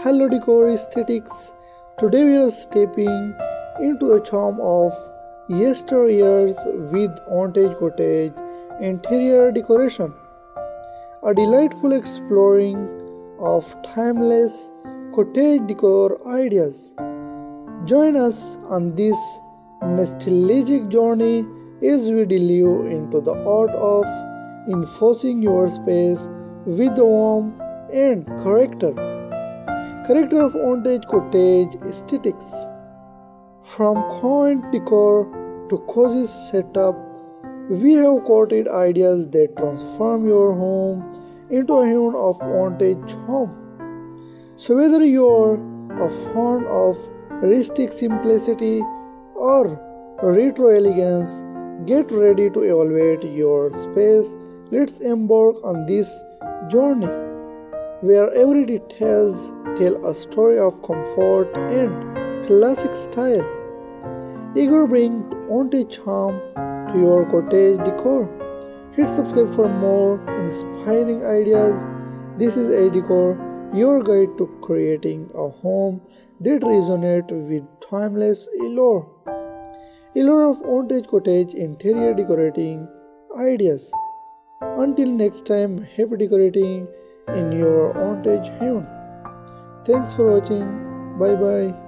Hello Decor Aesthetics. Today we are stepping into a charm of yesteryears with vintage cottage interior decoration. A delightful exploring of timeless cottage decor ideas. Join us on this nostalgic journey as we delve into the art of enforcing your space with the warmth and character of vintage cottage aesthetics. From quaint decor to cozy setup, we have courted ideas that transform your home into a haven of vintage charm. So whether you're a fan of rustic simplicity or retro elegance, get ready to elevate your space. Let's embark on this journey where every details tell a story of comfort and classic style. Eager bring vintage charm to your cottage decor. Hit subscribe for more inspiring ideas. This is A Decor, your guide to creating a home that resonates with timeless allure of vintage cottage interior decorating ideas. Until next time, happy decorating in your vintage home. Thanks for watching. Bye bye.